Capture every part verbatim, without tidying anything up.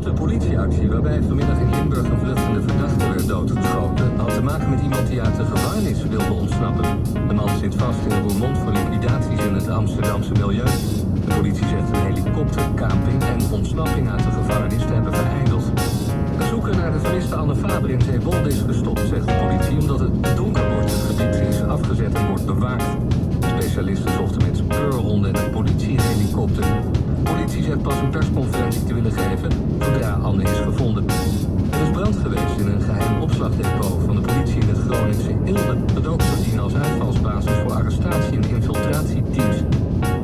grote politieactie waarbij vanmiddag in Limburg een vluchtende verdachte werd doodgeschoten had te maken met iemand die uit de gevangenis wilde ontsnappen. De man zit vast in Roermond voor liquidaties in het Amsterdamse milieu. De politie zegt een helikopter, camping en ontsnapping uit de gevangenis te hebben verijdeld. Het zoeken naar de vermiste Anne Faber in Zeewolde is gestopt, zegt de politie, omdat het donker wordt. Het gebied is afgezet en wordt bewaakt. Specialisten zochten met speurhonden en een politiehelikopter. De politie zegt pas een persconferentie te willen geven zodra Anne is gevonden. Er is brand geweest in een geheim opslagdepot van de politie in het Groningse Ilbe. Dat ook verdient als uitvalsbasis voor arrestatie- en infiltratieteams.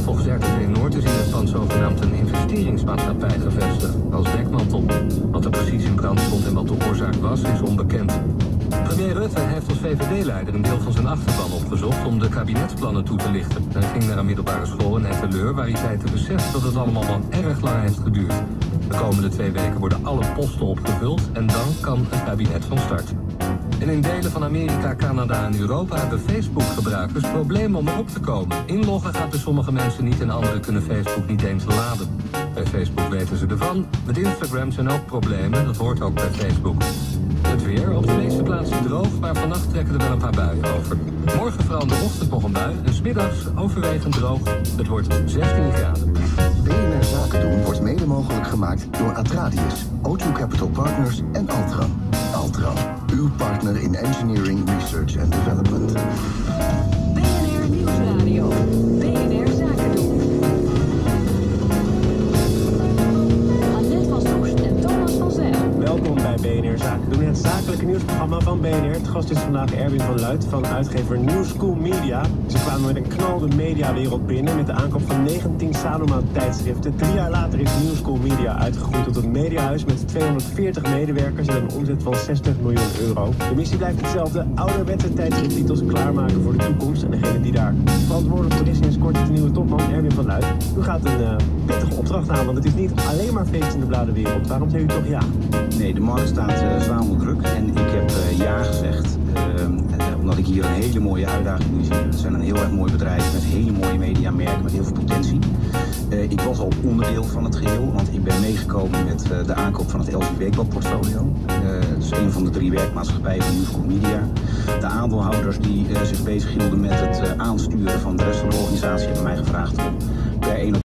Volgens R T V Noord is in het pand zogenaamd een investeringsmaatschappij gevestigd als dekmantel. Wat er precies in brand stond en wat de oorzaak was, is onbekend. Premier Rutte heeft als V V D-leider een deel van zijn achterban opgezocht om de kabinetsplannen toe te lichten. Hij ging naar een middelbare school in Etteleur, waar hij zei te beseffen dat het allemaal wel erg lang heeft geduurd. De komende twee weken worden alle posten opgevuld en dan kan het kabinet van start. En in delen van Amerika, Canada en Europa hebben Facebook-gebruikers problemen om erop te komen. Inloggen gaat bij sommige mensen niet en anderen kunnen Facebook niet eens laden. Bij Facebook weten ze ervan. Met Instagram zijn ook problemen, dat hoort ook bij Facebook. Het weer, op de meeste plaatsen droog, maar vannacht trekken er wel een paar buien over. Morgen vooral in de ochtend nog een bui en 's middags overwegend droog. Het wordt zestien graden. B N R Zaken doen wordt mede mogelijk gemaakt door Atradius, O twee Capital Partners en Altran. Altran, uw partner in engineering, research and development. B N R Nieuwsradio. B N R Zaken doen. Welkom bij B N R Zaken doen, het zakelijke nieuwsprogramma van B N R. Het gast is vandaag Erwin van Luijt van uitgever New School Media. Ze kwamen met een knal de mediawereld binnen met de aankoop van negentien Saloma-tijdschriften. Drie jaar later is New School Media uitgegroeid tot een mediahuis met tweehonderdveertig medewerkers en een omzet van zestig miljoen euro. De missie blijft hetzelfde, ouderwetse tijdschrifttitels klaarmaken voor de toekomst. En degene die daar verantwoordelijk voor is, is kort de nieuwe topman Erwin van Luijt. U gaat een uh, pittige opdracht aan, want het is niet alleen maar feest in de bladenwereld. Waarom zei u toch ja? Nee, de markt staat uh, zwaar onder druk en ik heb uh, ja gezegd, uh, omdat ik hier een hele mooie uitdaging nu zie. We zijn een heel erg mooi bedrijf met hele mooie mediamerken, met heel veel potentie. Uh, ik was al onderdeel van het geheel, want ik ben meegekomen met uh, de aankoop van het L G Weekblad-portfolio. Uh, dat is een van de drie werkmaatschappijen van New School Media. De aandeelhouders die uh, zich bezighielden met het uh, aansturen van de rest van de organisatie hebben mij gevraagd om per één